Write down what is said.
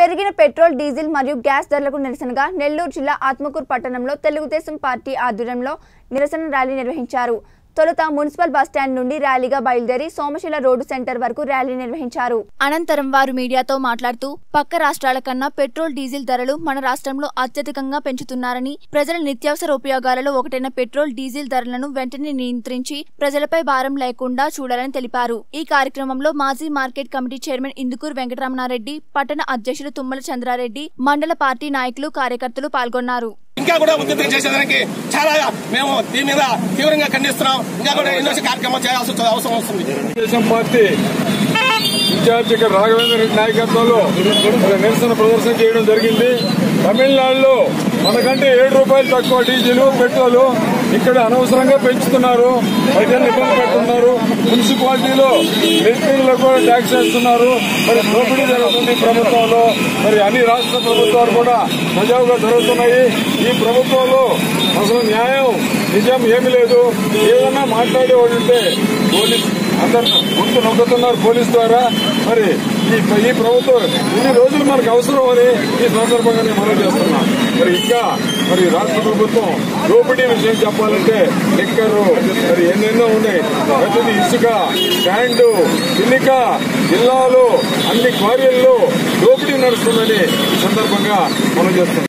Perigina petrol, diesel, Mariu gas, Darlaku Nelsanga, Nellore Jilla, Atmakur Patanamlo, Telugudesam Party, Aduramlo, Nirasana Rally Nirvahincharu. Tholuta Municipal Bus Stand Nundi Rallyga Bayilderi, Somashila Road Center Varaku Rally Nirvahincharu. Anantaram varu media tho matladutu, Pakka Rashtrala Kanna, petrol, diesel Dharalu, Mana Rashtramlo, Atyadhikanga Penchutunnarani, Prajala Nityavasara Upyogalalo, Okatena petrol, diesel Dharalanu, Ventane Niyantrinchi, Prajalapai Bharam Lekunda, Chudalani Teliparu. Ee Karyakramamlo, Maji Market Committee Chairman Indukur Venkatramanareddy, Pattana Adhyakshulu Tummala Chandrareddy, Mandala Party Nayakulu, Karyakartalu Palgonnaru. ఇంకా కూడా ఉద్యమం చేసేదానికి చాలా మేము దీని మీద తీవ్రంగా ఖండిస్తున్నాం. ఇంకా కూడా ఎన్నో కార్యక్రమాలు చేయాల్సి వచ్చే అవసరం వస్తుంది. తెలుగుదేశం పార్టీ ఇన్ఛార్జి రాఘవేంద్ర రెడ్డి నాయకత్వంలో నిరసన ప్రదర్శన చేయడం జరిగింది. తమిళనాడులో మనకంటే 7 రూపాయలు తక్కువ డీజిల్, పెట్రోల్ ఇక్కడ అనవసరంగా పెంచుతున్నారు, ప్రజలు ఇబ్బంది పెడుతున్నారు. మున్సిపాలిటీలో మెట్రీన్లో కూడా ట్యాక్స్ వేస్తున్నారు. మరి దోపిడీ జరుగుతుంది ప్రభుత్వంలో. మరి అన్ని రాష్ట్ర ప్రభుత్వాలు కూడా మజావుగా జరుగుతున్నాయి. ఈ ప్రభుత్వంలో అసలు న్యాయం నిజం ఏమీ లేదు. ఏదన్నా మాట్లాడేవాళ్ళు ఉంటే పోలీసు అందరు ముందు నొక్కుతున్నారు పోలీసు ద్వారా. మరి ఈ ప్రభుత్వం ఇన్ని రోజులు మనకు అవసరం అని ఈ సందర్భంగా నేను మనం చేస్తున్నాం. మరి ఇంకా మరి రాష్ట్ర ప్రభుత్వం దోపిడీ విషయం చెప్పాలంటే లిక్కరు మరి ఎన్నెన్నో ఉన్నాయి. ప్రతిదీ ఇసుక, స్టాండు, చిల్లిక, జిల్లాలు, అన్ని క్వారీల్లో దోపిడీ నడుస్తుందని ఈ సందర్భంగా మనం చేస్తున్నాం.